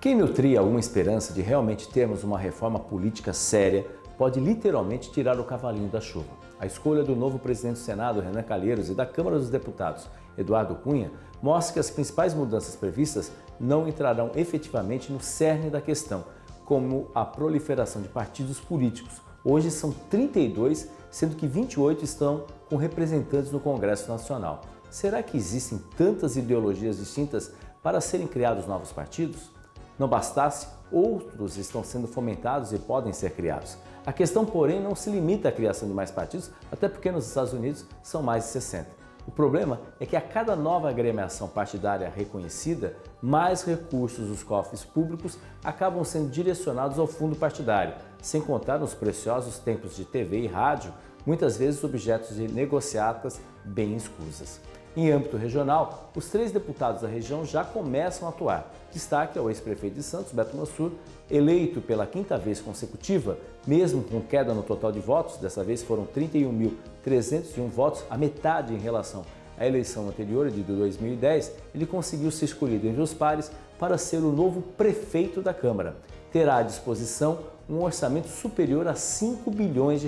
Quem nutria alguma esperança de realmente termos uma reforma política séria pode literalmente tirar o cavalinho da chuva. A escolha do novo presidente do Senado, Renan Calheiros, e da Câmara dos Deputados, Eduardo Cunha, mostra que as principais mudanças previstas não entrarão efetivamente no cerne da questão, como a proliferação de partidos políticos. Hoje são 32, sendo que 28 estão com representantes no Congresso Nacional. Será que existem tantas ideologias distintas para serem criados novos partidos? Não bastasse, outros estão sendo fomentados e podem ser criados. A questão, porém, não se limita à criação de mais partidos, até porque nos Estados Unidos são mais de 60. O problema é que a cada nova agremiação partidária reconhecida, mais recursos dos cofres públicos acabam sendo direcionados ao fundo partidário, sem contar nos preciosos tempos de TV e rádio, muitas vezes objetos de negociatas bem escusas. Em âmbito regional, os 3 deputados da região já começam a atuar. Destaque ao ex-prefeito de Santos, Beto Mansur, eleito pela 5ª vez consecutiva, mesmo com queda no total de votos, dessa vez foram 31.301 votos, a metade em relação à eleição anterior de 2010, ele conseguiu ser escolhido entre os pares para ser o novo prefeito da Câmara. Terá à disposição um orçamento superior a R$ 5 bilhões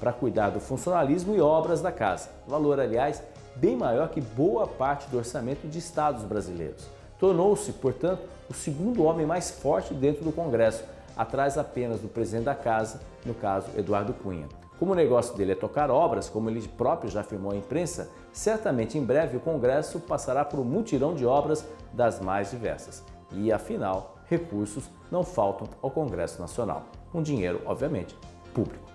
para cuidar do funcionalismo e obras da casa, valor, aliás, bem maior que boa parte do orçamento de estados brasileiros. Tornou-se, portanto, o segundo homem mais forte dentro do Congresso, atrás apenas do presidente da Casa, no caso, Eduardo Cunha. Como o negócio dele é tocar obras, como ele próprio já afirmou à imprensa, certamente em breve o Congresso passará por um mutirão de obras das mais diversas. E, afinal, recursos não faltam ao Congresso Nacional, com dinheiro, obviamente, público.